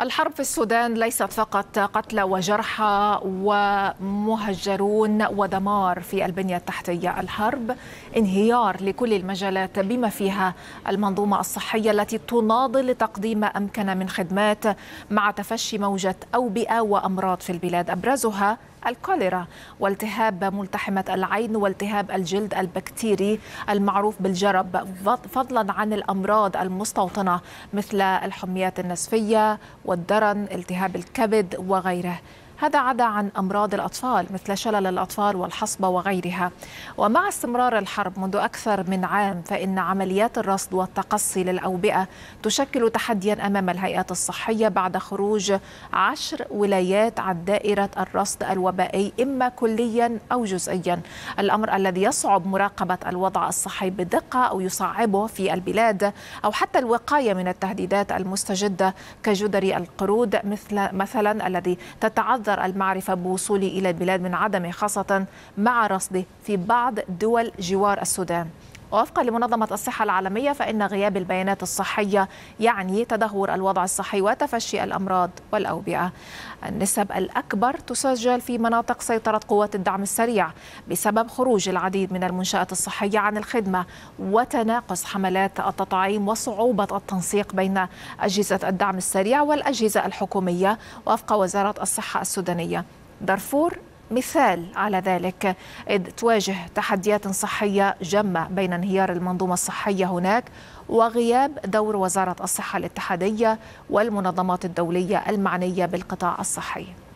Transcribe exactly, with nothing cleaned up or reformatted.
الحرب في السودان ليست فقط قتلى وجرحى ومهجرون ودمار في البنية التحتية، الحرب انهيار لكل المجالات بما فيها المنظومة الصحية التي تناضل لتقديم ما أمكن من خدمات مع تفشي موجة أوبئة وأمراض في البلاد، أبرزها الكوليرا والتهاب ملتحمة العين والتهاب الجلد البكتيري المعروف بالجرب، فضلا عن الأمراض المستوطنة مثل الحميات النسفية والدرن، التهاب الكبد وغيره. هذا عدا عن أمراض الأطفال مثل شلل الأطفال والحصبة وغيرها. ومع استمرار الحرب منذ أكثر من عام، فإن عمليات الرصد والتقصي للأوبئة تشكل تحديا أمام الهيئات الصحية بعد خروج عشر ولايات عن دائرة الرصد الوبائي إما كليا أو جزئيا، الأمر الذي يصعب مراقبة الوضع الصحي بدقة أو يصعبه في البلاد، أو حتى الوقاية من التهديدات المستجدة كجدري القرود مثل مثلا الذي تتعذر المعرفة بوصوله إلى البلاد من عدمه، خاصة مع رصده في بعض دول جوار السودان. ووفقا لمنظمة الصحة العالمية، فإن غياب البيانات الصحية يعني تدهور الوضع الصحي وتفشي الأمراض والأوبئة. النسب الأكبر تسجل في مناطق سيطرة قوات الدعم السريع بسبب خروج العديد من المنشآت الصحية عن الخدمة وتناقص حملات التطعيم وصعوبة التنسيق بين أجهزة الدعم السريع والأجهزة الحكومية وفق وزارة الصحة السودانية. دارفور مثال على ذلك، إذ تواجه تحديات صحية جمة بين انهيار المنظومة الصحية هناك وغياب دور وزارة الصحة الاتحادية والمنظمات الدولية المعنية بالقطاع الصحي.